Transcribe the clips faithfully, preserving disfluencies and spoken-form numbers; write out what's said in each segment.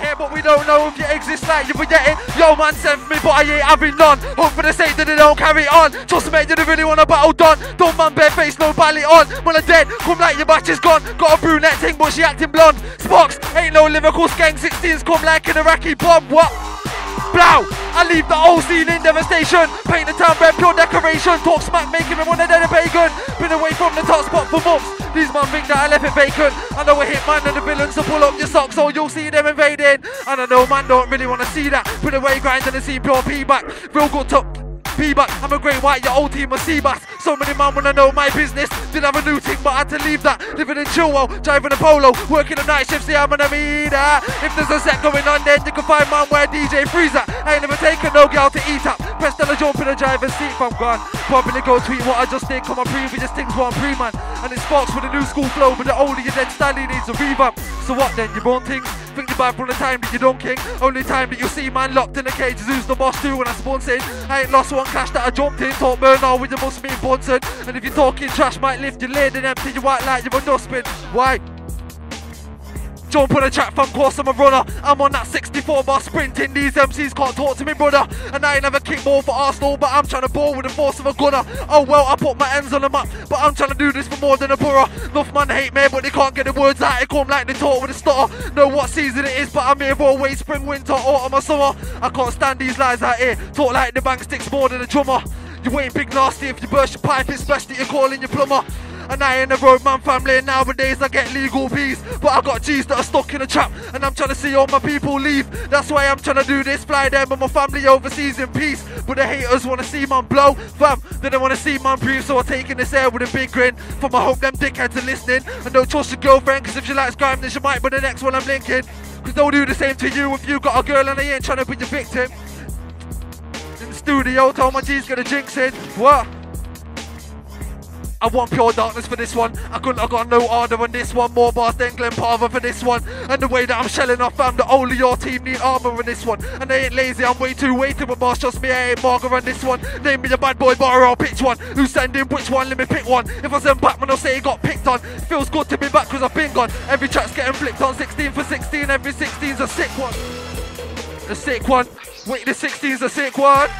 here, but we don't know if you exist like you forget it. Yo man sent me, but I ain't having none. Hope for the sake that they don't carry on. Trust me, you don't really wanna battle done. Don't man bare face, no ballet on. When I dead, come like your batch is gone. Got a brunette thing, but she acting blonde. Sparx, ain't no lyrical skank. sixteens come like an Iraqi bomb. What? Blow! I leave the whole scene in devastation. Paint the town red, pure decoration. Talk smack, making them wanna dead a pagan. Been away from the top spot for months. These man think that I left it vacant. I know a hitman and a villain, so pull up your socks or you'll see them invading. And I know man don't really wanna see that. Put away grind and I see pure P-back. Real good top P-back. I'm a great white, your old team of C-backs. So many man wanna know my business. Didn't have a new thing but had to leave that. Living in Chilwell, driving a polo, working a night shift, see I'm gonna be that. If there's a set going on then you can find man where D J Freeze at. I ain't never taken no girl to eat up. Prestella jump in the driver's seat if I'm gone. Probably go tweet what I just did, come on previous things were on pre-man. And it sparks with a new school flow, but the older your dead Stanley needs a revamp. So what then, you born things? Think the bad from the time that you don't king. Only time that you see man locked in the cages, who's the boss too when I spawn in. I ain't lost one clash that I jumped in. Talk Murnau with your must mean Bunsen. And if you're talking trash, might lift your lid and empty your white light, you're a dustbin. Why? Jump on the track from course, I'm a runner. I'm on that sixty-four bar sprinting. These M Cs can't talk to me, brother. And I ain't never kicked ball for Arsenal, but I'm trying to ball with the force of a gunner. Oh well, I put my ends on the map, but I'm trying to do this for more than a borough. Enough man hate me, but they can't get the words out. It come like they talk with a stutter. Know what season it is, but I'm here always. Spring, winter, autumn or summer. I can't stand these lies out here. Talk like the bang sticks more than a drummer. You ain't big nasty if you burst your pipe, especially you're calling your plumber. And I ain't a roadman family, and nowadays I get legal B's. But I got G's that are stuck in a trap, and I'm trying to see all my people leave. That's why I'm trying to do this, fly them and my family overseas in peace. But the haters want to see man blow, fam. They don't want to see man breathe, so I'm taking this air with a big grin. From I hope them dickheads are listening. And don't trust your girlfriend, because if she likes grime, then she might be the next one I'm linking. Because they'll do the same to you if you got a girl and they ain't trying to be your victim. In the studio, tell my G's gonna jinx it. What? I want pure darkness for this one. I couldn't have got no harder on this one. More bars than Glen Parva for this one. And the way that I'm shelling off, fam, that only your team need armour on this one. And they ain't lazy, I'm way too weighty with bars. Trust me, I ain't Marga on this one. Name me a bad boy, bar, I'll pitch one. Who's sending which one? Let me pick one. If I send Batman, I'll say he got picked on. Feels good to be back because I've been gone. Every track's getting flipped on. sixteen for sixteen, every sixteen's a sick one. A sick one. Wait, the sixteen's a sick one.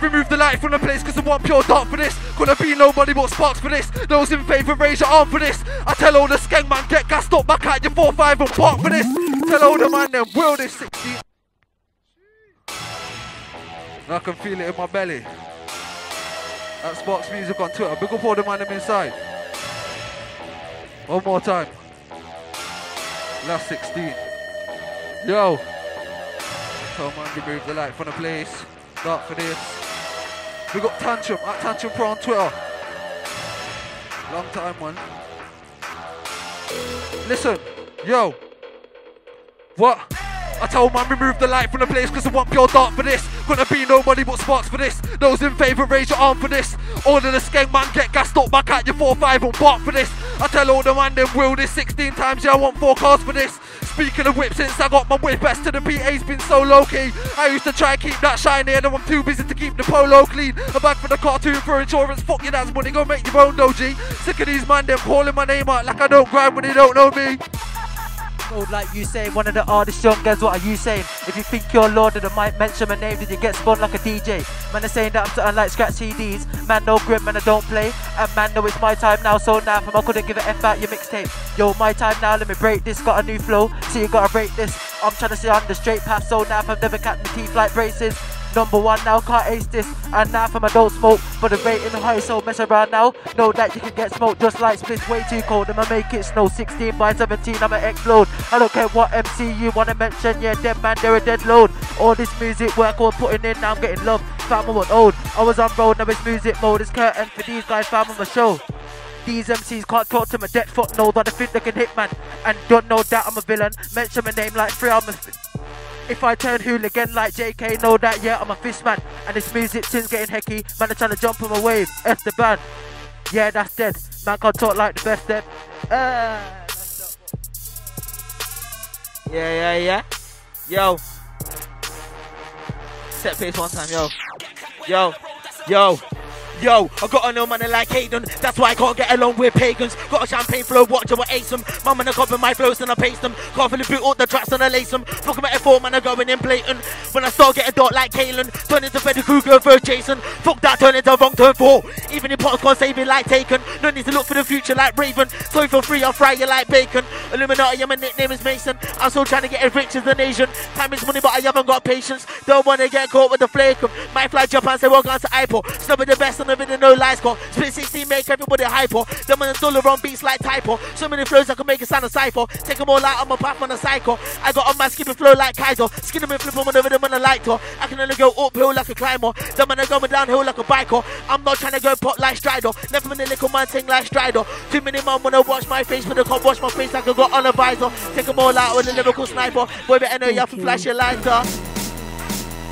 Remove the light from the place because I want pure dark for this. Gonna be nobody but Sparx for this. Those in favour raise your arm for this. I tell all the skank man get gassed up back at your four five and park for this. Tell all the man then will this sixty. And I can feel it in my belly. That's Sparx Music on Twitter. Big up all the man them inside. One more time. Last sixteen. Yo. Tell man remove the light from the place. Dark for this. We got Tantrum, at Tantrum Pro on Twitter. Long time, man. Listen, yo. What? I told man remove the light from the place because I want pure dark for this. Gonna be nobody but Sparx for this. Those in favour raise your arm for this. All of the skank man get gassed up back at your four five and bark for this. I tell all the man them will this sixteen times, yeah I want four cars for this. Speaking of whip, since I got my whip, best to the P A's been so low-key. I used to try and keep that shiny, and now I'm too busy to keep the polo clean. A bag for the cartoon for insurance, fuck you, that's money, go make your own doji. Sick of these man, them calling my name out like I don't grind when they don't know me. Old like you saying, one of the hardest young guys, what are you saying? If you think you're Lord, I might mention my name, did you get spun like a D J? Man, they're saying that I'm something like scratch C Ds. Man, no grip, man, I don't play. And man, no, it's my time now, so now, fam, I couldn't give an F out your mixtape. Yo, my time now, let me break this, got a new flow, so you gotta break this. I'm trying to stay on the straight path, so now, fam, never catch my teeth like braces. Number one now, can't ace this. And now from a don't smoke, but the rating high, so mess around now. Know that you can get smoked just like splits, way too cold. I'ma make it snow, sixteen by seventeen, I'ma explode. I don't care what M C you wanna mention, yeah, dead man, they're a dead load. All this music work I'm putting in, now I'm getting love. Fam, I was old, I was on road, now it's music mode. It's curtain for these guys, fam, on my show. These M Cs can't talk to my dead fuck, no, but I think they can hit man. And don't know that I'm a villain, mention my name like three, I'm a... If I turn hooligan like J K, know that, yeah, I'm a fish man. And this music sin's getting hecky, man, I'm trying to jump on my wave. F the band. Yeah, that's dead. Man can't talk like the best dead. Uh, yeah, yeah, yeah. Yo. Set pace one time, yo. Yo. Yo. Yo, I got an old man like Hayden, that's why I can't get along with pagans. Got a champagne flow, watch and I ace them. Mum and I copy my flows and I paste them. Can't fully boot all the tracks and I lace them. Looking at F four, man, I'm going in blatant. When I start getting dark like Kalen, turn into Freddy Krueger for Jason. Fuck that, turn into wrong turn four. Even in parts can't save it like Taken. No need to look for the future like Raven. So if you're free, I'll fry you like bacon. Illuminati, yeah, my nickname is Mason. I'm still trying to get as rich as an Asian. Time is money, but I haven't got patience. Don't wanna get caught with the flake. Might fly jump and say, well, gone to iPod. Snubber the best on the video, no lies call. Split sixteen, make everybody hyper. Them on the dollar on beats like typo. So many flows I can make it sound a cypher. Take them all out on my path on a cycle. I got on my skipping flow like Kaiser. Skin them and flip them on the rhythm and a lighter. I can only go uphill like a climber. Them man are going downhill like a biker. I'm not trying to go pop like Strider. Never been a little man ting like Strider. Too many man wanna watch my face, but they can't watch my face like I got on a visor. Take them all out with a lyrical sniper. Boy, better know you have to flash your lighter.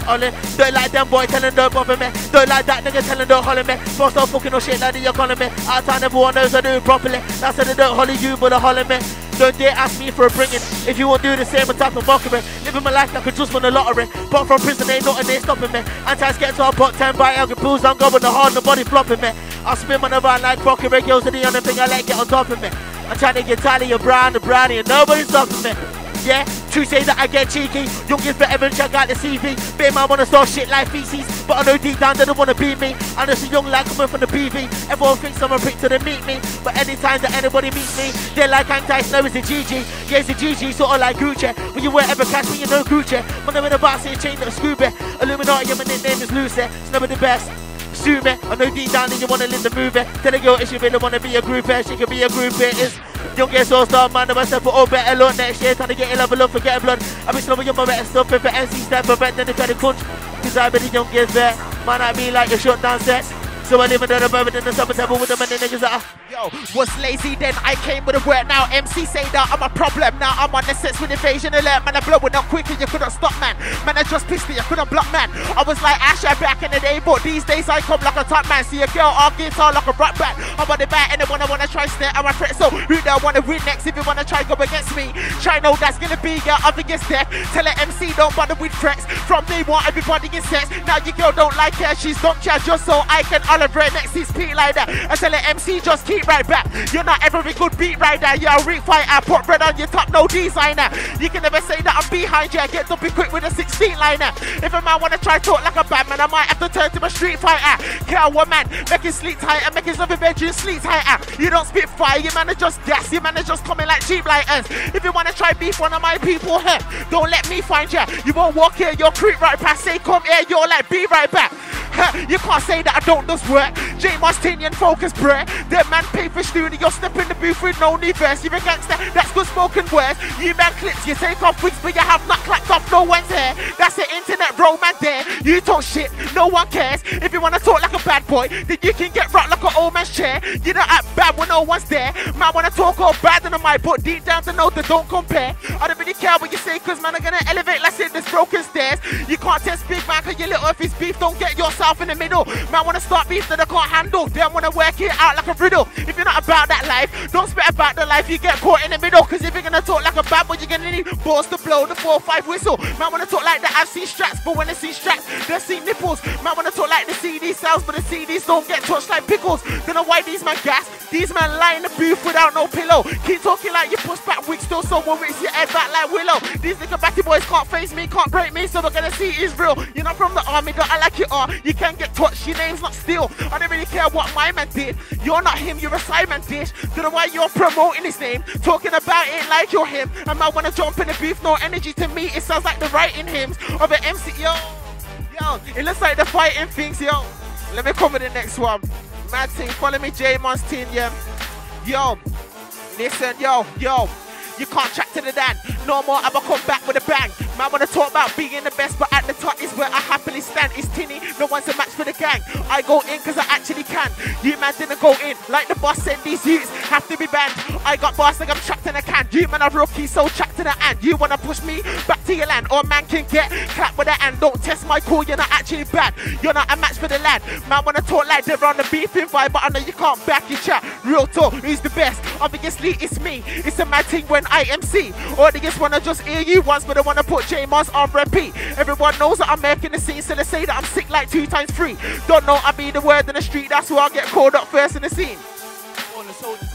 Don't like them boy telling don't bother me. Don't like that nigga telling don't holler me. Boss don't fucking no shit like the economy. Out of town everyone knows I do it properly. That's how they don't holler you but they holler me. Don't dare ask me for a bringing. If you won't do the same type of mockery. Living my life like I just won the lottery. But from prison ain't nothing they stopping me. Antis get to our pot ten by algae pools. I'm going the hard, the body flopping me. I spin my around like broccoli regulars. And the only thing I like get on top of me. I'm trying to get tired of your brown, the brownie and nobody's stopping me. Yeah, true say that I get cheeky. Young is forever, check out the C V. Big man wanna start shit like feces, but I know deep down they don't wanna beat me. I'm just a young lad coming from the P V. Everyone thinks I'm a prick till they meet me, but anytime that anybody meets me, they're like anti-snow is a G G. Yeah, it's a G G, sorta like Gucci. When you won't ever catch me, you know Gucci. When I'm in the box, you change the Scooby. Illuminati, yeah, my nickname is Lucy. Snubber the best. Sue me, I know deep down that you wanna live the movie. Tell a girl if she really wanna be a groupie, she can be a groupie. It's young get so star man, I'm a step for all better luck next year. Time to get in level up, forget blood. I be slowing up my better stuff if an M C step for better than if I the crunch. Cause I be the young kids there, man, I be like your shutdown set. So I live in the bourbon in the summer table with the many niggas that are. Yo, was lazy then, I came with a word now. M C say that I'm a problem now. I'm on the sets with invasion alert. Man, I blowing up quickly, you couldn't stop man. Man, I just pissed me, you couldn't block man. I was like Asher back in the day, but these days I come like a top man. See a girl, I'll get all like a rock band. I'm on the bat and the one I wanna try snare and my threat. So who do I wanna win next? If you wanna try go against me, try know that's gonna be your up against death. Tell an M C don't bother with threats. From day one, everybody gets sex. Now your girl don't like her, she's don't care just so I can. All bread next is Pete like that. I tell the M C just keep right back. You're not ever a good beat rider. You're a ring fighter. Put bread on your top, no designer. You can never say that I'm behind you. I get to be quick with a sixteen liner. If a man wanna try talk like a bad man, I might have to turn to a street fighter. Kill one man, make his sleep tighter, make his other bedroom sleep tighter. You don't spit fire, you man are just gas. You man are just coming like cheap lighters. If you wanna try beef one of my people here, don't let me find you. You won't walk here, you'll creep right past. Say come here, you're like be right back. You can't say that I don't does work. J Marnz, Tinian, focus, bruh. That man pay for studio, step in the booth with no new verse. You're a gangster, that's good spoken words. You man clips, you take off wigs, but you have not clapped off no one's hair. That's the internet romance there. You talk shit, no one cares. If you wanna talk like a bad boy, then you can get rocked like an old man's chair. You don't act bad when no one's there. Man wanna talk all bad on the mic, but deep down to know they don't compare. I don't really care what you say, cause man I'm gonna elevate like in this broken stairs. You can't test big man cause you little if his beef don't get yourself in the middle. Man wanna start beef that I can't handle. Then wanna work it out like a riddle. If you're not about that life, don't spit about the life. You get caught in the middle. Cause if you're gonna talk like a bad boy, you're gonna need balls to blow the four five whistle. Man wanna talk like that, I've seen straps. But when I see straps, they see nipples. Man wanna talk like the C D sounds, but the C Ds don't get touched like pickles. Don't know why these man gas. These man lie in the booth without no pillow. Keep talking like you push back wigs still, so we'll your head back like Willow. These nigga batty boys can't face me, can't break me, so we're gonna see it is real. You're not from the army, don't I like you are. You can't get touched, your name's not still. I don't really care what my man did. You're not him, you're a Simon dish. Don't know why you're promoting his name, talking about it like you're him. I might wanna jump in the beef, no energy to me. It sounds like the writing hymns of an M C. Yo, yo, it looks like the fighting things, yo. Let me come with the next one. Mad team, follow me, J Marnz team, yeah. Yo, listen, yo, yo. You can't track to the dan, no more, I'ma come back with a bang. Man wanna talk about being the best, but at the top is where I happily stand. It's tinny, no one's a match for the gang. I go in cause I actually can. can. You man didn't go in. Like the boss said, these youths have to be banned. I got bars like I'm trapped in a can. You man are rookie, so trapped in a hand. You wanna push me back to your land, or man can get clapped with a hand. Don't test my call, you're not actually bad. You're not a match for the lad. Man wanna talk like they're on the beefing vibe, but I know you can't back your chat. Real talk, who's the best? Obviously it's me. It's a mad thing when I M C. Audience wanna just hear you once, but they wanna put Jmarnz on repeat. Everyone knows that I'm making the scene, so they say that I'm sick like two times three. Don't know I be the word in the street, that's who I'll get called up first in the scene. On the soldiers,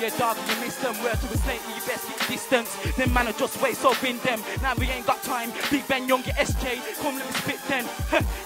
yeah, dog, you miss them. Word to a snake, you best keep distance. Them man are just waste, so win them. Now we ain't got time. Big Ben, Young, get S J. Come let me spit then.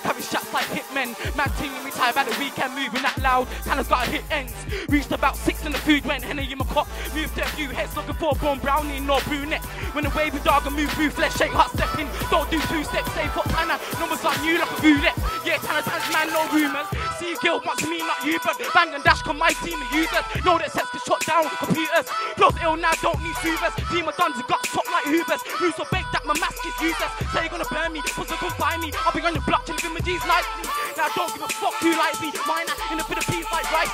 Carry shots like hitmen. Mad team, we tired by the weekend, moving that loud. Tana's got to hit ends. Reached about six in the food, went Henry in my cop. Moved their few heads, looking for a born brownie, no brunette. When the wavy dog and move through flesh, shake, hot stepping. Don't do two steps, save up Tana. Numbers like you, like a roulette. Yeah, Tana's hands, man, no rumors. See, guild wants me, not you, but bang and dash, come my team and use us. Know that sets can shut down computers. Love ill now, don't need tubers. Team of guns have got top like Hoovers. Who's so big that my mask is useless? Say you're gonna burn me, puzzle come find me. I'll be on the block till living with these lightly. Now don't give a fuck who likes me. Mine in a bit of peace like rice.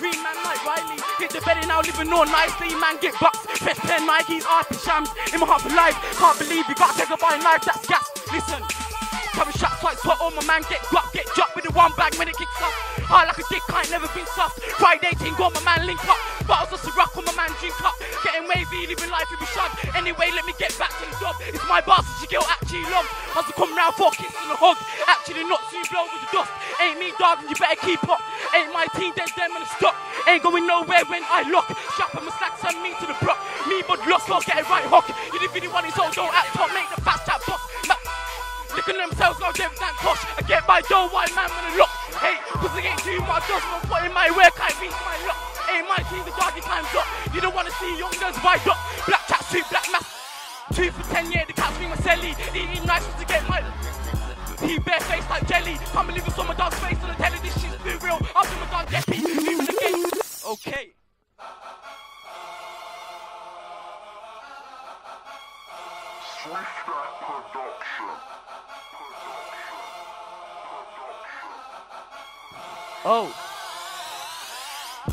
Free man like Riley. Hit the bed and now living all nicely. Man get bucks, fresh pen Nikes, art and shams. In my heart for life, can't believe you gotta take a bite in life. That's gas. Listen. Having shots like sweat on my man, get dropped, get dropped with the one bang when it kicks off. Hard like a dick, I ain't never been soft. Friday eighteen, got my man link up. Bottles of Ciroc on my man drink up. Getting wavy, living life in my shove. Anyway, let me get back to the job. It's my bars that your girl actually loves. I to come round for a kiss and a hug. Actually not too blow with the dust. Ain't me darling, you better keep up. Ain't my team, dead them and stuck. Ain't going nowhere when I lock. Strap on my slacks and me to the block. Me but lost, I'll get it right hook. You didn't really want it, so don't act top. Make the fast chat box. Looking at themselves, no damn that posh. I get my dough, white man when I look. Hey, cause I ain't doing my dust. I'm putting my work, I beat my luck. Ain't my team, the doggy time's up. You don't wanna see young nerds wide up. Black chat, two black mask. Two for ten, yeah, the cat's being my celly. They need nice ones to get my. He bare face like jelly. Can't believe it's on my dog's face on the telly. This shit's too real. I'll do my dog deppy. Moving again. Okay. Switchback Production. Oh.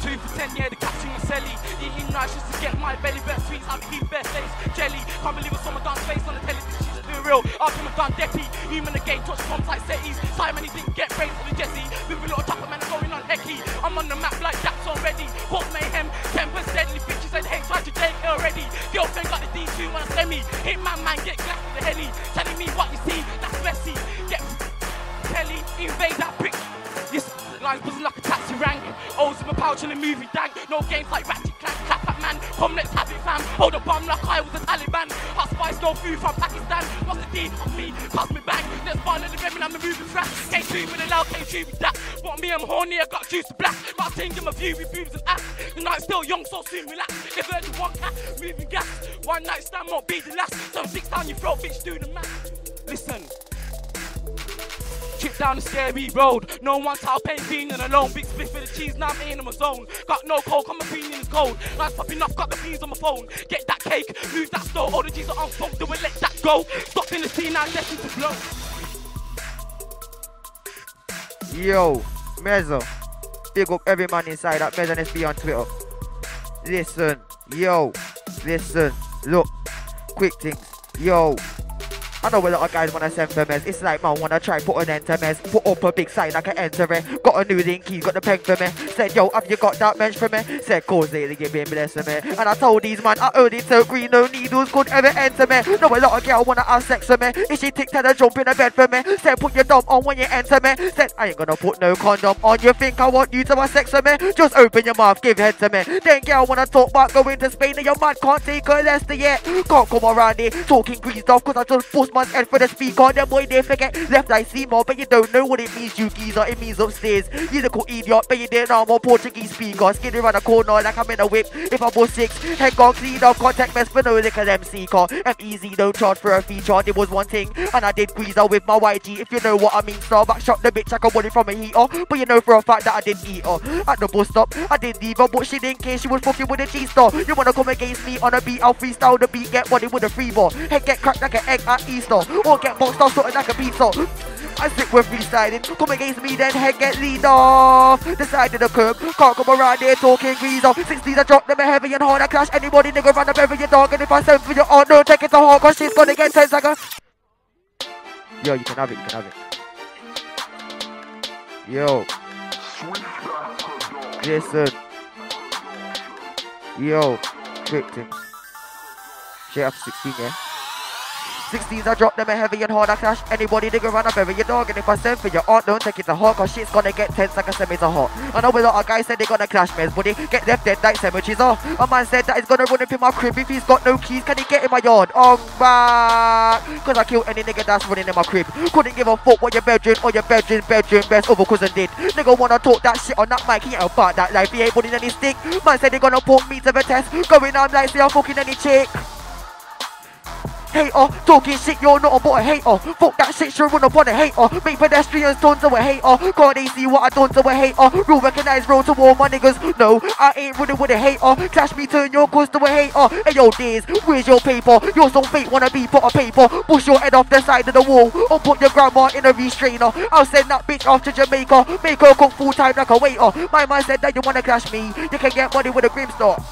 Two for ten, yeah, the cat's in my celly. Eating nice just to get my belly best sweets. I'm eating best face, jelly. Can't believe it's on my dance face on the telly. This shit's too real. After my dance deppy, human again, touch pumps like settees. Simon, he didn't get raised for the Jesse. With a little chopper man going on hecky. I'm on the map like Japs already. Hawk mayhem, tempers deadly. Bitches said, hey, try to take it already. Girlfriend got the D two on a semi. Hit my man, get glass with the heli. Telling me what you see, that's messy. Get telly, invade that bitch. Lines buzzing like a taxi rank. O's in my pouch in a movie dank. No games like Ratchet Clank. Clap at man. Come let's have it fam. Hold a bomb like I was a Taliban. Hot spice, no food from Pakistan. What's the deed on me? Pass me bang. Let's find the rim and I'm a movie track. Can't shoot with a loud, can't shoot with that. Want me, I'm horny, I got juice to black. My thing in my view with boobs and ass. The night's still young, so soon relax. If there's one cat, moving gas. One night stand won't be the last. So six down your throat, bitch, do the math. Listen. Chip down the scary road, no one's out painting and alone. Big split for the cheese, now I'm in my zone. Got no cold, come my opinion is cold. Nice popping off, got the beans on my phone. Get that cake, lose that store, all the G's are on funk, do we let that go? Stop in the scene, now let it to blow. Yo, Mezzo, big up every man inside that Mez and S B on Twitter. Listen, yo, listen, look, quick things, yo. I know a lot of guys wanna send for Mez. It's like man wanna try put an end to Mez. Put up a big sign I can enter it. Got a new link, he's got the pen for me. Said yo, have you got that bench for me? Said cause they give me bless me. And I told these man I only took green, no needles could ever enter me. Know a lot of girl wanna have sex for me. If she tick to jump in the bed for me. Said put your dumb on when you enter me. Said I ain't gonna put no condom on. You think I want you to have sex for me? Just open your mouth, give head to me. Then girl wanna talk about going to Spain and your man can't take her Leicester yet. Can't come around here talking greased off cause I just forced my head for the speaker. Them boy they forget left I see more, but you don't know what it means, you geezer. It means upstairs. You look idiot, but you didn't know I'm a Portuguese speaker. Skin around the corner like I'm in a whip. If I was six, head gone clean up. Contact mess for no liquor M C car. I'm easy, don't charge for a feature. There was one thing, and I did squeeze her with my Y G. If you know what I mean, star back shot the bitch like I want it from a heater. But you know for a fact that I didn't eat her. At the bus stop, I didn't leave her, but she didn't care. She was fucking with a G-star. You wanna come against me on a beat? I'll freestyle the beat, get body with a free ball. Head get cracked like an egg at Easter. Or get boxed off something like a pizza. I sit with three-sided. Come against me, then head get lead off. The side of the curb, can't come around there talking grease off. Sixties I drop them a heavy and hard. I clash anybody, nigga, run up every dog. And if I send for your aunt, don't take it to heart, cause she's gonna get ten seconds. Yo, you can have it, you can have it. Yo. Listen. Yo. Victim. Shit, I'm sixteen, yeah? sixties, I drop them a heavy and hard, I clash anybody, nigga, run up every your dog. And if I send for your aunt, don't take it to heart, cause shit's gonna get tense like a semi to heart. I know a lot of guys said they gonna clash, Mez, but they get left dead like sandwiches off. A man said that he's gonna run up in my crib, if he's got no keys, can he get in my yard? Oh, back, cause I kill any nigga that's running in my crib. Couldn't give a fuck what your bedroom or your bedroom, bedroom, best over cousin did. Nigga wanna talk that shit on that mic, he ain't about that life, he ain't putting any stick. Man said they gonna put me to the test, going on like say I'm fucking any chick. Hater, talking shit, you're not but a hater. Fuck that shit, sure run up on a hater. Make pedestrians turn to a hater. Can't they see what I done to a hater? Rule recognize, roll to all my niggas. No, I ain't running with a hater. Clash me, turn your cause to a hater. Hey yo, Diz, where's your paper? You're so fake, wanna be put a paper. Push your head off the side of the wall, or put your grandma in a restrainer. I'll send that bitch off to Jamaica, make her cook full time like a waiter. My man said that you wanna clash me, you can get money with a Grimsta.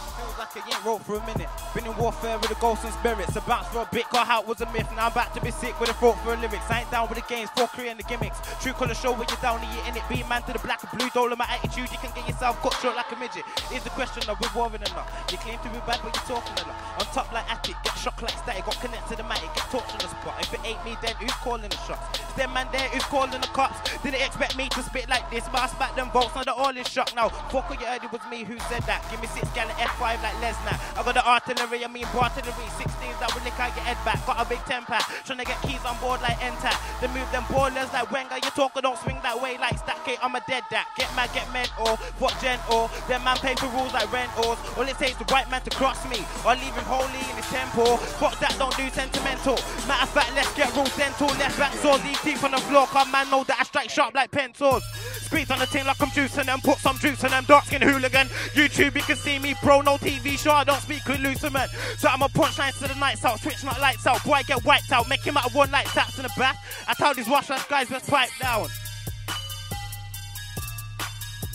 Yeah, wrote for a minute. Been in warfare with the ghosts and spirits. A bounce for a bit, got out was a myth. Now I'm back to be sick with a throat for a lyrics. I ain't down with the games, fuckery and the gimmicks. True colour show when you're down and you're in it. Be man to the black and blue, dole of my attitude. You can get yourself cut short like a midget. Here's the question though, we're warring a lot. You claim to be bad, but you're talking a lot. On top like attic, get shocked like static. Got connected to the matic, get torched on the spot. If it ain't me, then who's calling the shots? It's them man there who's calling the cops. Didn't expect me to spit like this, but I spat them bolts. Now they're all in shock now. Fuck what you heard, it was me who said that. Give me six gallon F five like Lesnar. I got the artillery, I mean artillery. sixteens that will nick out your head back. Got a big temper, trying to get keys on board like enter. They move them ballers like Wenger. You talk or don't swing that way like Stack eight. I'm a dead that. Get mad, get men or what gen or. Them man pay for rules like rentals. All it takes the right man to cross me, or leave him holy in his temple. Fuck that, don't do sentimental. Matter of fact, let's get rules dental. Left back sores, leave deep on the floor. Come man know that I strike sharp like pencils. Squeeze on the team like I'm juicing them. Put some juice in them. Dark skin hooligan. YouTube, you can see me pro, no T V show, I don't speak with loose man. So I'm a punchline to the nights out, switch not lights out, boy I get wiped out, make him out of one night taps in the back. I tell these wash ass guys let's pipe down.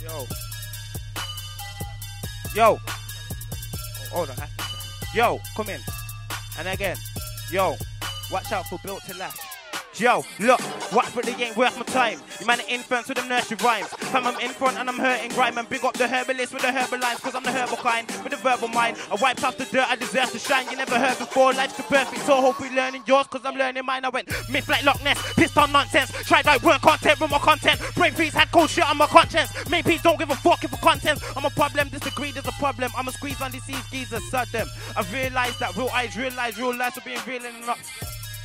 Yo. Yo. Oh, hold on. Yo, come in. And again. Yo, watch out for built to last. Yo, look, watch but they ain't worth my time. You man an infants with them nursery rhymes. Fam, I'm in front and I'm hurting grime. And big up the herbalist with the herbal lines, cause I'm the herbal kind, with the verbal mind. I wiped off the dirt, I deserve to shine. You never heard before, life's too perfect. So hope we learning yours, cause I'm learning mine. I went myth like Loch Ness, pissed on nonsense. Tried like word content with my content. Brain freeze had cold shit on my conscience. Main piece don't give a fuck if a content. I'm a problem, disagree, there's a problem. I'm a squeeze on these geezers, sud them. I realised that real eyes, realise real lives are being real and not.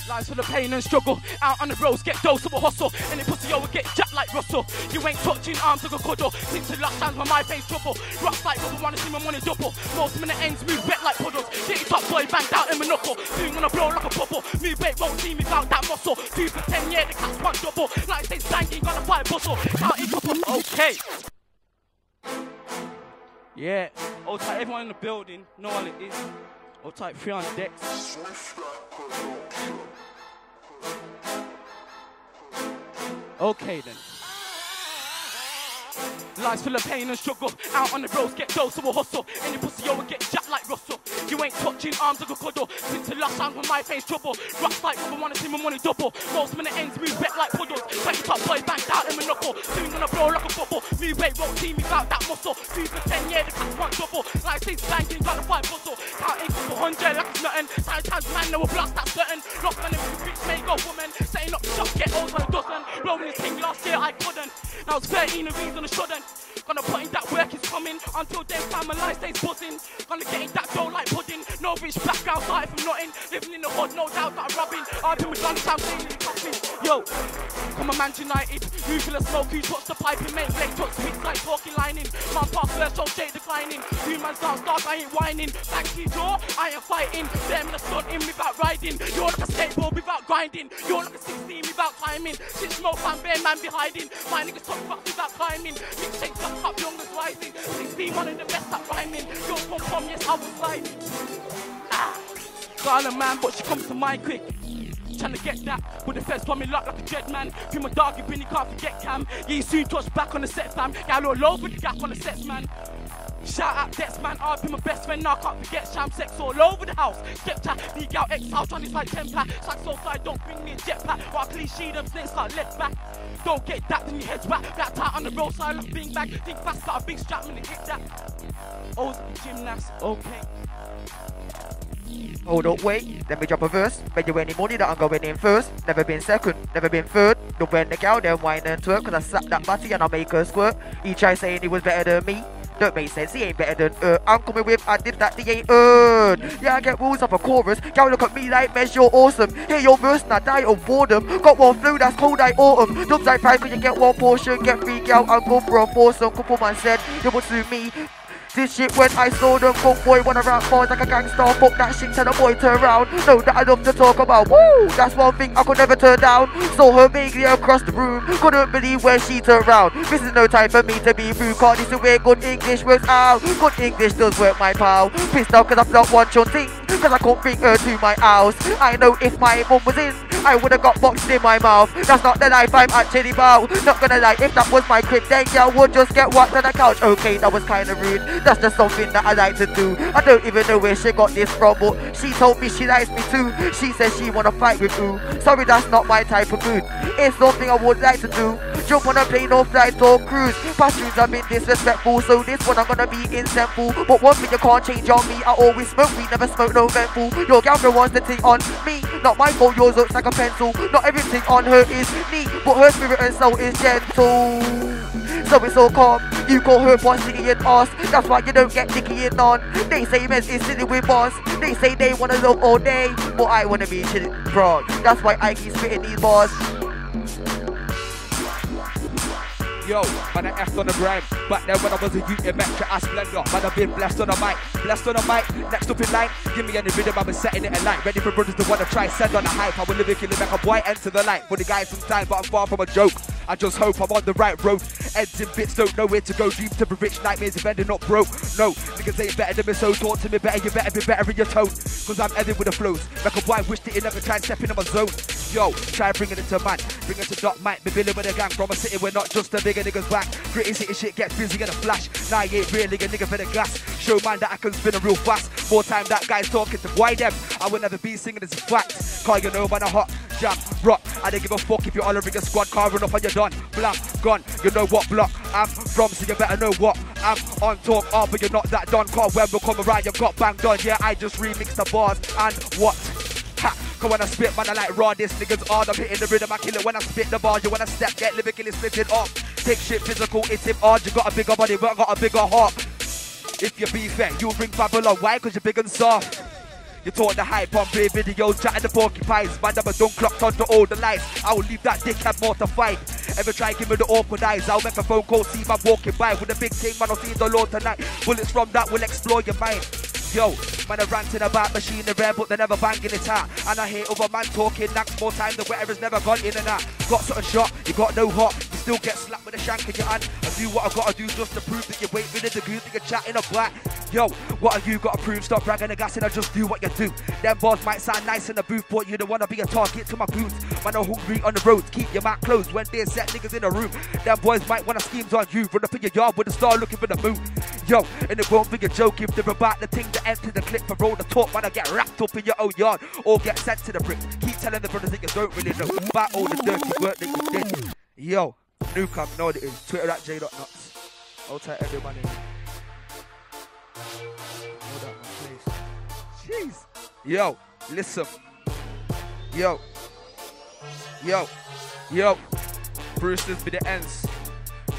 Lives full of pain and struggle. Out on the roads, get dose of a hustle. And the pussy over get jacked like Russell. You ain't touching arms like a cuddle. Seems to last times when my pain's trouble. Rough like rubber, wanna see my money double. Most minute ends move wet like puddles. Shitty top boy banged out in my knuckle. Soon gonna blow like a bubble. Move bait won't see me without that muscle. Two for ten, yeah, the cat's one double. Like they stanky, gotta fight bustle. Out in trouble, okay. Yeah, all tight, everyone in the building know all it is. All tight, three on decks. Okay then. Lives full of pain and struggle. Out on the roads, get dose of a hustle. Any pussy over get jacked like Russell. You ain't touching arms like a cuddle. Since the last time when my pain's trouble. Rocks like rubber, wanna see my money double. Most minute ends move back like puddles. Twenty top boy banged out in my knuckle. Soon gonna blow like a bubble. Move weight won't see me without that muscle. Two for ten, yeah, the cat's one double. Like since banging, gotta fight bustle. Count eight couple hundred like it's nothing. Nine times man, they will block that certain. Lost man, if you bitch make go woman. Setting up shop, get old when it doesn't. Rolling this thing last year, I couldn't. Now it's thirteen of these on the shouldn't. Gonna put in that work is coming. Until then, fam, my life stays buzzing. Gonna get in that dough like pudding. No rich background, started from nothing. Living in the hood, no doubt that I'm robbing. I've been with lunchtime, cleaning and copping. Yo, come on, man, United. Who feel the smoke? Who touched the pipe? And make Blake touch hits like talking lining. Man, pop first, show shade declining. Two man sounds dark, I ain't whining. Thank you, Joe, I ain't fighting. Them in the sun in without riding. You're like a skateboard without grinding. You're like a sixteen without climbing. Shit, smoke, man, bare man be hiding. My niggas talk fuck without climbing. Big shakes up, up, young as rising. sixteen, one of the best at rhyming. Yo, pom pom, yes, I was like. Ah. Got a man, but she comes to mind quick. tryna get that. With the feds coming locked like a dread man. Be my dog, you been, you can't forget Cam. Yeah, you soon touch back on the set, fam. Got a little lows with the gap on the sets, man. Shout out Dex, man, I'll be my best friend now, I can't forget sham sex all over the house. Skepta, league out X-House, Johnny's like ten pack. Sack so fly, don't bring me a jetpack. While police see them snakes like lead back. Don't get that, then your head's back. Black tie on the roadside, like bing bag. Think fast, got a big strap, man, to hit that. O's gymnast, okay. Hold up, wait, let me drop a verse. Bet you any money that I'm going in first. Never been second, never been third. Don't bend the cow, then whine and twerk. Cause I slap that body and I make her squirt. He tries saying he was better than me. Don't make sense, he ain't better than uh I'm coming with, I did that, they ain't earned. Yeah, I get rules off a chorus. Y'all look at me like Mez, you're awesome. Hear your verse and I die of boredom. Got one flu, that's cold like autumn. Dubs like pride, cause you get one portion. Get free gal, I'll go for a foursome. Couple man said, you will sue me. This shit when I saw them fuck boy wanna rap bars like a gangster. Fuck that shit, tell the boy turn round. Know that I love to talk about. Woo! That's one thing I could never turn down. Saw her vaguely across the room. Couldn't believe where she turned round. This is no time for me to be rude. Can't this the way good English works out. Good English does work, my pal. Pissed off cause I blocked one chun thing. Cause I couldn't bring her to my house. I know if my mum was in, I would've got boxed in my mouth. That's not the life I'm actually about. Not gonna lie, if that was my crib, then y'all would just get whacked on the couch. Okay, that was kinda rude. That's just something that I like to do. I don't even know where she got this from, but she told me she likes me too. She says she wanna fight with you. Sorry, that's not my type of mood. It's something I would like to do. Jump on a plane or flight or cruise. Past years I've been disrespectful, so this one I'm gonna be insightful. But one thing you can't change on me, I always smoke weed, never smoke no ventful. Your girl wants to take on me. Not my fault, yours looks like a pencil. Not everything on her is neat, but her spirit and soul is gentle. So it's all calm. You call her boss, dicky and ass. That's why you don't get dicky and on. They say Mez is silly with boss. They say they wanna love all day, but I wanna be chilling, bro. That's why I keep spitting these bars. Yo, man, I effed on the grind. Back then when I was a youth, it meant to ask Splendor. Man, I've been blessed on the mic, blessed on the mic. Next up in line, give me any rhythm, I've been setting it alight. Ready for brothers to wanna try, send on the hype. I will live it, kill it like a boy, enter the light. For the guys from time, but I'm far from a joke. I just hope I'm on the right road. Ends in bits, don't know where to go. Dreams to be rich, nightmares of ending up broke. No, niggas ain't better than me, so talk to me better. You better be better in your tone. Cause I'm heading with the flows. Like a boy, wish that he never tried stepping on my zone. Yo, try bringing it to man. Bring it to Dot, might be billing with a gang. From a city, we're not just a bigger niggas back. Gritty city shit gets busy in a flash. Nah, you ain't real, nigga, nigga for the glass. Show man that I can spin a real fast. More time that guy's talking to why them. I will never be singing as a fact. Call you know man a hot jam, rock. I don't give a fuck if you're all over your squad. Car run up on your done, blam, gone. You know what block I'm from, so you better know what I'm on. Talk hard, but you're not that done. Car when we come around, you got banged on. Yeah, I just remixed the bars and what? Ha! Cause when I spit, man, I like raw. This nigga's hard. I'm hitting the rhythm, I kill it when I spit the bars. You wanna step, get lyrically splitting up. Take shit physical, it's him hard. You got a bigger body, but I got a bigger heart. If you be fair, you'll bring Babylon. Why? Cause you're big and soft. You taught the hype on play videos, chatting the porcupines. Man, I'm a dunk clocked onto all the lights. I will leave that dickhead mortified. Ever try give me the awkward eyes, I'll make a phone call, see man walking by. With a big thing, man, I'll see the Lord tonight. Bullets from that will explore your mind. Yo, man, I'm ranting about machinery, but they're never banging it out. And I hear other man talking, that's more time than whatever's never gone in and out. Got something shot, you got no hot, you still get slapped with a shank in your hand. I do what I gotta do just to prove that you're waiting in the degree that you're chatting about. Yo, what have you gotta prove? Stop bragging and gassing and just do what you do. Them bars might sound nice in the booth, but you don't wanna be a target to my boots. Man, I'm hungry on the roads, keep your mouth closed when they set niggas in the room. Them boys might wanna schemes on you, run up in your yard with a star looking for the moon. Yo, and it won't be a joke if they're about the thing that empty the clip for all the talk, man. I get wrapped up in your own yard or get sent to the brick. Keep telling the brothers that you don't really know about all the dirty work that you did. Yo, new cam, know what it is. Twitter at J dot nuts. I'll tell everyone in. Hold up my place. Jeez. Yo, listen. Yo. Yo. Yo. Brewsters be the ends.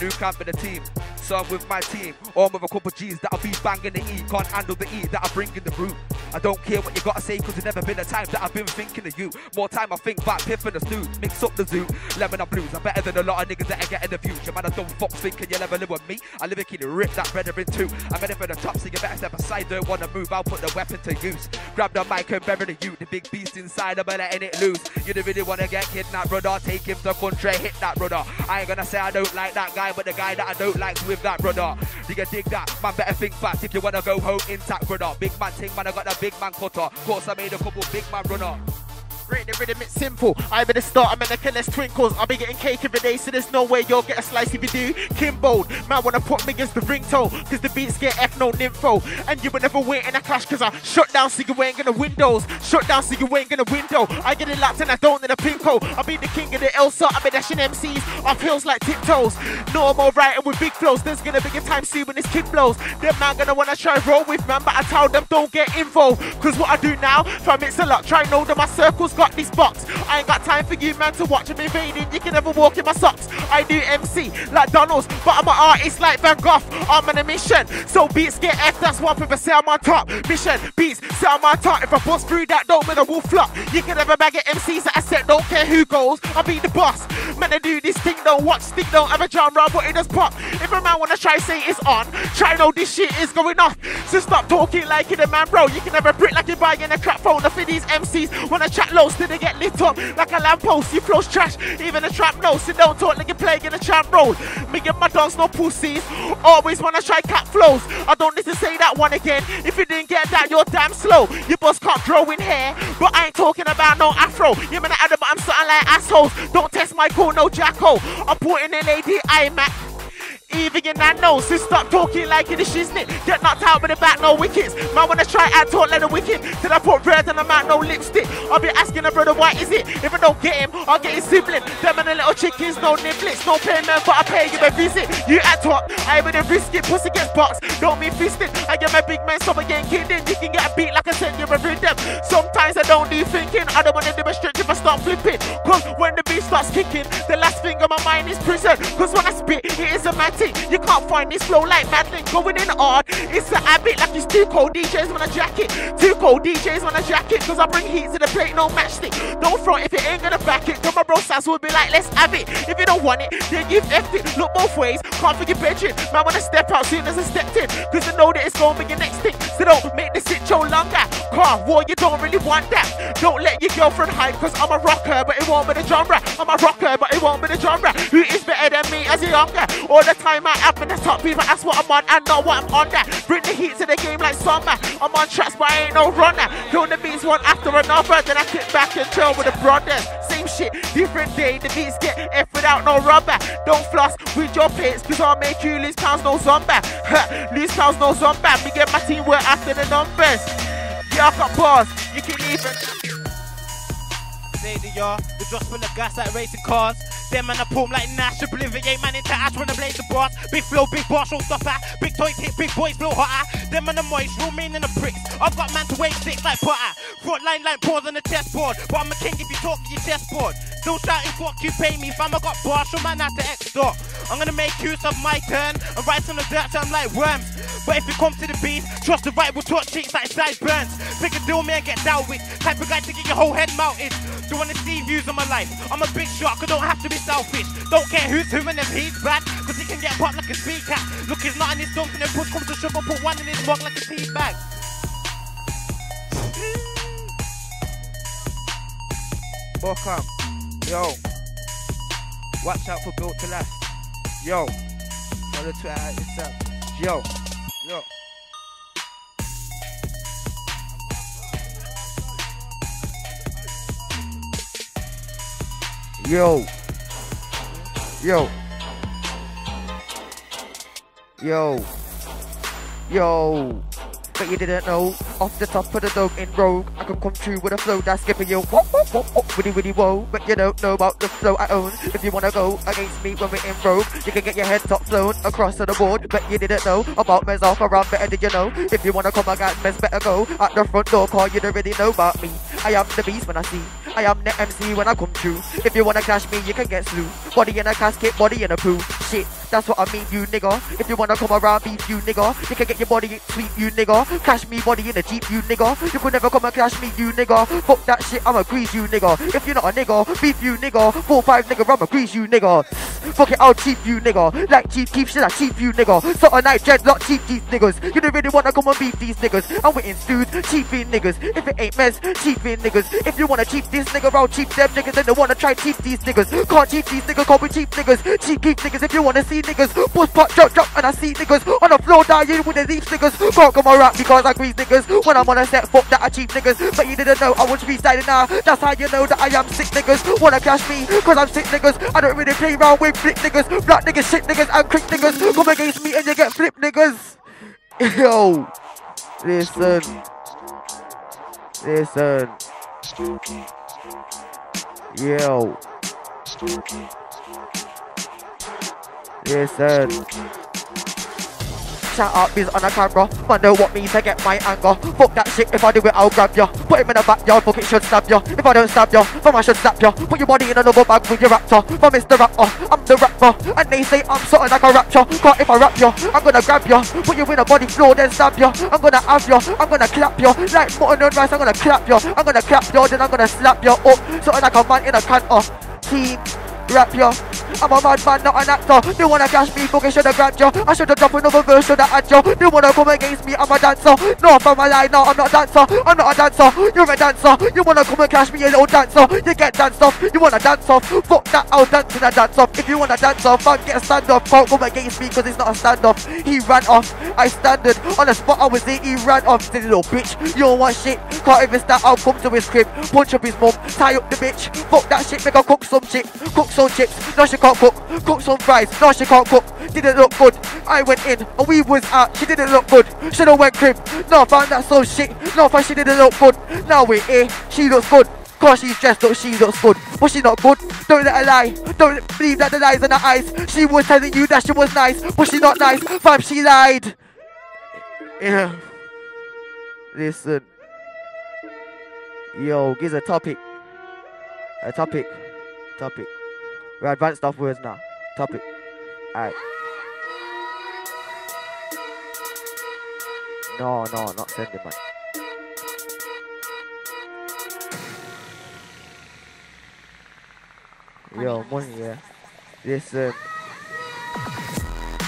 New camp in the team. So I'm with my team, or I'm with a couple G's that'll be banging the E. Can't handle the E that I bring in the room. I don't care what you gotta say, cause there's never been a time that I've been thinking of you. More time I think back, piffing the stew, mix up the zoo, lemon and blues. I'm better than a lot of niggas that I get in the future. Man, I don't fuck thinking you'll ever live with me. I live it, rip that brother in two. I'm heading for the top, so you better step aside. Don't wanna move, I'll put the weapon to use. Grab the mic and bury the you. The big beast inside, I'm letting it loose. You don't really wanna get kidnapped, brother. Take him to country, hit that brother. I ain't gonna say I don't like that guy, but the guy that I don't like's with that brother. Nigga dig that, man, better think fast if you wanna go home intact, brother. Big man ting, man, I got that big man cutter. Course I made a couple big man runner. Break the rhythm, it's simple. I better start, I'm in the less twinkles. I'll be getting cake every day, so there's no way you'll get a slice if you do. Kimbold, man, wanna put me against the ringtone, cause the beats get F no nympho. And you will never win in a clash, cause I shut down so you ain't gonna windows. Shut down so you ain't gonna window. I get it locked and I don't in a pink hole. I'll be the king of the Elsa, I'll be dashing M Cs off hills like tiptoes. Normal writing with big flows, there's gonna be a time soon when this kid blows. Them man gonna wanna try roll with man, but I tell them don't get involved. Cause what I do now, fam, it's a lot. Try know that my circle's got this box. I ain't got time for you man to watch them invading, you can never walk in my socks. I do M C like Donald's, but I'm an artist like Van Gogh. I'm on a mission, so beats get F, that's one people say I'm on top. Mission, beats, say I'm on top. If I bust through that door, man, I will flop. You can never bag at M Cs that I said, don't care who goes, I'll be the boss. Man, I do this thing, don't watch, thing don't have a genre, but it does pop. If a man wanna try say it's on, try know this shit is going off. So stop talking like you're the man, bro. You can never brick like you're buying a crap phone. Enough of these M Cs wanna chat low, so they get lit up like a lamppost. You flow's trash, even a trap no. So don't talk like you're playing in a tramp roll. Me and my dogs no pussies, always wanna try cat flows. I don't need to say that one again. If you didn't get that, you're damn slow. Your boss can't grow in hair, but I ain't talking about no afro. You man, Adam, I'm something like assholes. Don't test my cool, no jacko. I'm putting an A D iMac. Even your nan knows, so stop talking like it is shiznit. Get knocked out with the back, no wickets. Man wanna try and talk like a wicked, till I put red on the mouth, no lipstick. I'll be asking a brother why is it, if I don't get him, I'll get his sibling. Them and the little chickens, no niblets, no payment, but I pay you a visit. You at top, I even risk it, pussy gets boxed, don't mean fisting. I get my big man, stop again kidding, you can get a beat like I said, you're a rhythm. Sometimes I don't do thinking, I don't wanna demonstrate if I start flipping. Cause when the beat starts kicking, the last thing on my mind is prison. Cause when I spit, it is a man. You can't find this flow like Madeline going in hard. It's a habit like it's two cold D Js wanna jack it. Two cold D Js wanna jack it. Cause I bring heat to the plate, no matchstick. Don't throw it if it ain't gonna back it. Cause my bro Saz would be like, let's have it. If you don't want it, then you've effed it. Look both ways, can't forget bedroom. Man wanna step out soon as I stepped in. Cause I know that it's gonna be your next thing. So don't make this sit show longer. Car war, you don't really want that. Don't let your girlfriend hide. Cause I'm a rocker, but it won't be the genre. I'm a rocker, but it won't be the genre. Who is better than me as a younger? All the time I up in the top, people ask what I'm on and not what I'm on that. Bring the heat to the game like summer. I'm on tracks but I ain't no runner. Kill the beats one after another, then I kick back and chill with the brothers. Same shit, different day, the beats get F without no rubber. Don't floss with your plates, cause I'll make you lose pounds no zomba. Lose pounds no zomba, me get my team work after the numbers. Yeah, I got bars, you can even say to y'all, the drops full of gas like racing cars. Them and a poem like Nash, obliviate man into ash when I blaze the bars. Big flow, big bars, all stop at. Big toys hit, big boys blow hotter. Them and the moist, real mean and the pricks. I've got man to wave six like butter. Front line like balls on a chessboard. But I'm a king if you talk to your chessboard. Still shouting fuck you pay me, fam I got bars, show man out to X-Dot. I'm gonna make use of my turn and rise on the dirt so I'm like worms. But if it comes to the beast, trust the right will touch cheeks like side burns. Pick a deal me and get down with. Type of guy to get your whole head mounted. Don't wanna see views on my life. I'm a big shark, I don't have to be selfish. Don't care who's who and if he's bad, cause he can get popped like a sea cat. Look, he's not in his dump and then push comes to sugar, put one in his mug like a tea bag. Welcome. Yo. Watch out for Built to Last. Yo. Follow Twitter at yourself. Yo. Yo. Yo, yo, yo, yo, but you didn't know, off the top of the dome in Rogue, I can come through with a flow that's skipping you, whoop, whoop, whoop, whoop, witty, witty, whoa, but you don't know about the flow I own, if you wanna go against me when we're in Rogue, you can get your head top flown across to the board, but you didn't know about Mez off around, better did you know, if you wanna come against Mez, better go, at the front door, call you don't really know about me, I am the beast when I see, I am the M C when I come through. If you wanna clash me, you can get slew. Body in a casket, body in a poo. Shit, that's what I mean, you nigga. If you wanna come around, beef you nigga. You can get your body sweep, you nigga. Clash me, body in a jeep, you nigga. You could never come and clash me, you nigga. Fuck that shit, I'ma grease you nigga. If you're not a nigga, beef you nigga. Four five nigga, I'ma grease you nigga. Fucking I'll cheap you nigga. Like cheap keep shit I cheap you nigga. So a night dreadlock cheap these niggas. You don't really wanna come and beef these niggas. I'm waiting dudes, cheaping niggas. If it ain't Mez, cheaping niggas. If you wanna cheap this nigga, I'll cheap them niggas. Then they wanna try cheap these niggas. Can't cheap these niggas, call me cheap niggas. Cheap keep niggas. If you wanna see niggas, push pop drop drop and I see niggas. On the floor dying with the leaf niggas. Can't come around because I grease niggas. When I'm on a set, fuck that I cheap niggas. But you didn't know I was freestyling now. That's how you know that I am sick niggas. Wanna cash me, cause I'm sick niggas. I don't really play around with flip niggas. Black niggas, shit niggas and quick niggas. Come against me and you get flip niggas. Yo, listen, listen, yo, listen. Shout out biz on a camera, man know what means to get my anger. Fuck that shit, if I do it I'll grab ya. Put him in the backyard, fuck it should stab ya. If I don't stab ya, fam I should slap ya. Put your body in another bag with your raptor. Fam it's the rapper, I'm the rapper. And they say I'm something like a rapture. But if I rap ya, I'm gonna grab ya. Put you in a body floor then stab ya. I'm gonna have ya, I'm gonna clap ya. Like mutton and rice, I'm gonna clap ya. I'm gonna clap ya, then I'm gonna slap ya up. Something like a man in a canter. Team rap ya. I'm a madman, not an actor. They wanna catch me, fucking shoulda grabbed ya. I shoulda dropped another verse, shoulda had ya. They wanna come against me, I'm a dancer. No, fam, I lie, no, I'm not a dancer. I'm not a dancer, you're a dancer. You wanna come and catch me, you little dancer. You get danced off, you wanna dance off. Fuck that, I'll dance in a dance off. If you wanna dance off, fam, get a stand off. Can't come against me, cause it's not a stand off. He ran off, I standard. On the spot I was there, he ran off. This little bitch, you don't want shit. Can't even stand, I'll come to his crib. Punch up his mum, tie up the bitch. Fuck that shit, make her cook some shit. Cook some chips, no she can't cook, cook some fries, no she can't cook, didn't look good. I went in and we was out, she didn't look good, shoulda went crib, no found that some shit, no fam she didn't look good, now we're here, she looks good, cause she's dressed up, she looks good, but she not good, don't let her lie, don't believe that the lies in her eyes, she was telling you that she was nice, but she not nice, fam she lied. Yeah, listen, yo, give a topic, a topic, topic. We're advanced off words now. Topic. Alright. No, no, not sending man. Yo, money, yeah. Listen.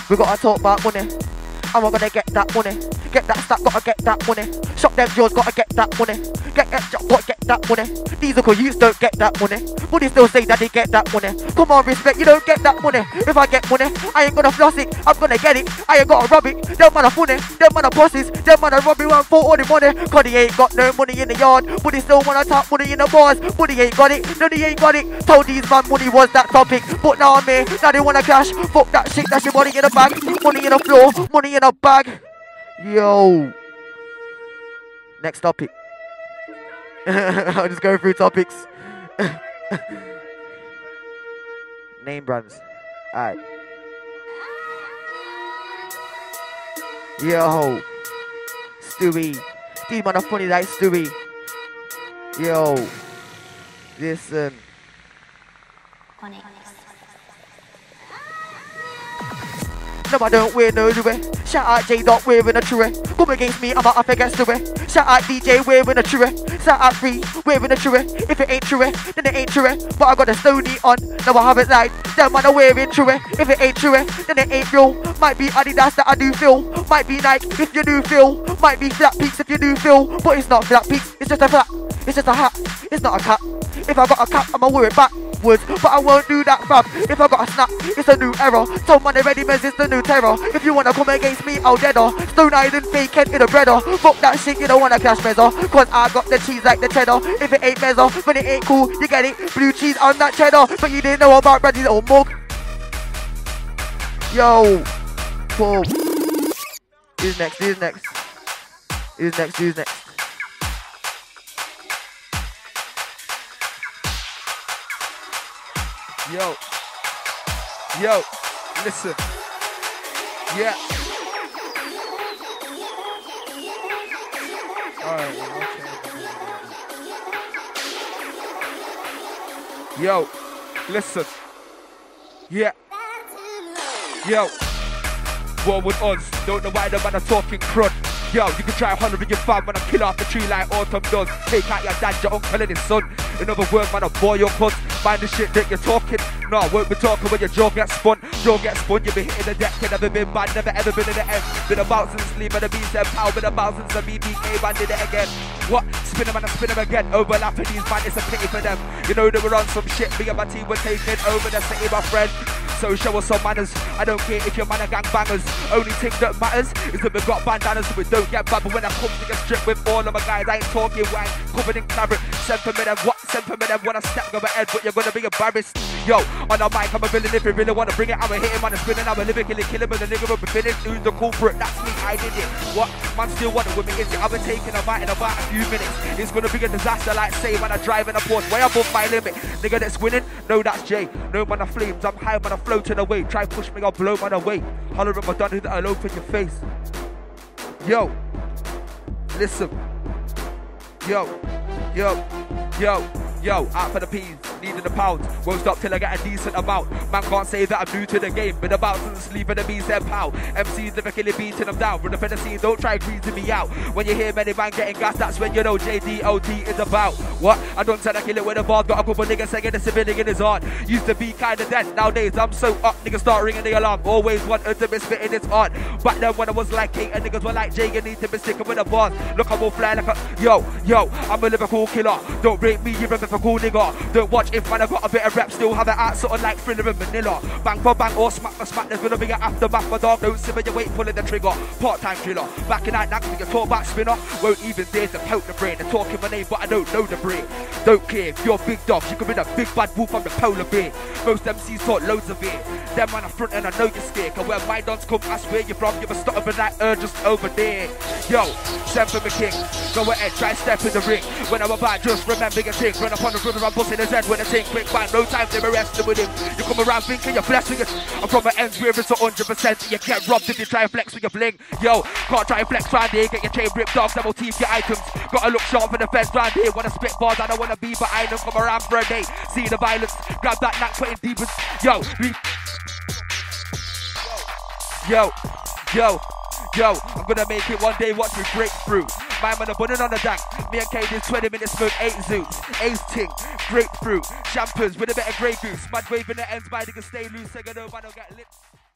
We gotta talk about money. I'm not gonna get that money. Get that stack, gotta get that money. Shop them jaws, gotta get that money. Get that job, gotta get that money. These local youths don't get that money. Money still say that they get that money. Come on, respect, you don't get that money. If I get money, I ain't gonna floss it. I'm gonna get it, I ain't gotta rob it. Them man are funny, them man are bosses. Them man are robbing one for all the money. Cause they ain't got no money in the yard. Money still wanna talk money in the bars. Money ain't got it, no they ain't got it. Told these man money was that topic. But now I'm here, now they wanna cash. Fuck that shit, that's your money in the bag. Money in the floor, money in the bag. Yo, next topic. I'll just go through topics. Name brands. Alright. Yo, Stewie. These man are funny like Stewie. Yo, listen. No, I don't wear no Louis. Shout out Jdot wearing a truey. Come against me, I'm out of a guestaway. Shout out D J wearing a truey. Shout out Free wearing a truey. If it ain't truey, then it ain't truey. But I got a stony on, no I haven't lied. Them man are wearing truey. If it ain't truey, then it ain't real. Might be Adidas that I do feel. Might be Nike if you do feel. Might be Flat Peaks if you do feel. But it's not Flat Peaks, it's just a flat. It's just a hat, it's not a cap. If I got a cap, I'ma wear it backwards. But I won't do that, fam. If I got a snap, it's a new error. So man already Mez is the new terror. If you wanna come against me, I'll deader. Stone Island vacant in a breader. Fuck that shit, you don't wanna clash Mezzer. Cause I got the cheese like the cheddar. If it ain't Mezzer, then it ain't cool. You get it? Blue cheese on that cheddar. But you didn't know about Bradley's little mug. Yo. Cool. Who's next? Who's next? Who's next? Who's next? Yo, yo, listen, yeah. Alright, okay. Yo, listen, yeah, yo, what with odds, don't know why the man are talking crud. Yo, you can try a hundred with your fam, man, I kill off the tree like autumn does. Take out your dad, your uncle and his son. In other words, man, I boil your cunts. Mind the shit that you're talking. Right now, won't be talking when your jaw gets spun. Jaw gets spun, you be hitting the deck. You never been bad, never ever been in the end. Been about since sleep and the beats and power. Been about since the B B K band did it again. What? Spin them and I spin them again. Overlapping these man, it's a pity for them. You know they were on some shit. Me and my team were taking over the city, my friend. So show us some manners. I don't care if your man are gangbangers. Only thing that matters is that we got bandanas so we don't get bad. But when I come to the strip with all of my guys, I ain't talking wine, covered in claret. Send for me them what? Send for me them when I step over head, but you're gonna be embarrassed. Yo, on the mic I'm a villain if you really wanna bring it. I'ma hit him on the spin and I'ma lyrically kill him and the nigga will be finished. Who's the culprit? That's me, I did it. What? Man still want it with me, is it? I've been taking a bite in about a few minutes. It's gonna be a disaster like save and I drive in a Porsche way above my limit. Nigga that's winning? No, that's Jay. No man of flames, I'm high man of floating away. Try push me, I'll blow man away. Holler at my dunny that I'll open your face. Yo, listen. Yo, yo, yo, yo, out for the peas, needing the pounds. Won't stop till I get a decent amount. Man can't say that I'm new to the game. Been about since leaving the beats and pow. M Cs never killing beating them down. Run up in the scene, don't try greasing me out. When you hear many man getting gas, that's when you know J D O T is about. What? I don't tell I kill it with a bar. Got a couple niggas saying the civilian in his heart. Used to be kinda dead, nowadays I'm so up. Niggas start ringing the alarm. Always wanted to be spitting his art. Back then when I was like Kate and niggas were like Jay, you need to be sticking with the bars. Look, I will fly like a... Yo, yo, I'm a Liverpool killer. Don't rate me, you remember for cool nigga. Don't watch if man I got a bit of rep, still have it out, sort of like Thriller and Manila. Bang for bang or smack for smack, there's gonna be an aftermath, my dog. Don't simmer your weight, pulling the trigger. Part-time driller, back in that night, you talk back spinner. Won't even dare to poke the brain. They're talking my name, but I don't know the brain. Don't care if you're big dogs, you can be the big bad wolf from the polar bear. Most M Cs talk loads of it. Them man up front and I know you're scared. Cause where my dons come, ask where you're from. You're a stutter like her just over there. Yo, send for me king. Go ahead, try step in the ring. When I'm about, just remember your thing. Run up on the river, I'm busting his head when I think quick find. No time to be resting with him. You come around thinking you're blessed with your... I'm from an ends where it's one hundred percent. You get robbed if you try and flex with your bling. Yo, can't try and flex round here. Get your chain ripped off, double teeth your items. Gotta look sharp for the feds round here. Wanna spit bars, I don't wanna be behind them. Come around for a day, see the violence. Grab that knack, put in deepest. Yo, we... Yo, yo, yo, I'm gonna make it one day, watch me break through. My man, a bunnin' on the dank. Me and K did twenty minutes, smoke eight zoots. Ace ting, grapefruit, champers with a bit of grey goose. Mad wave in the ends, my niggas stay loose. Second over, I don't get lit.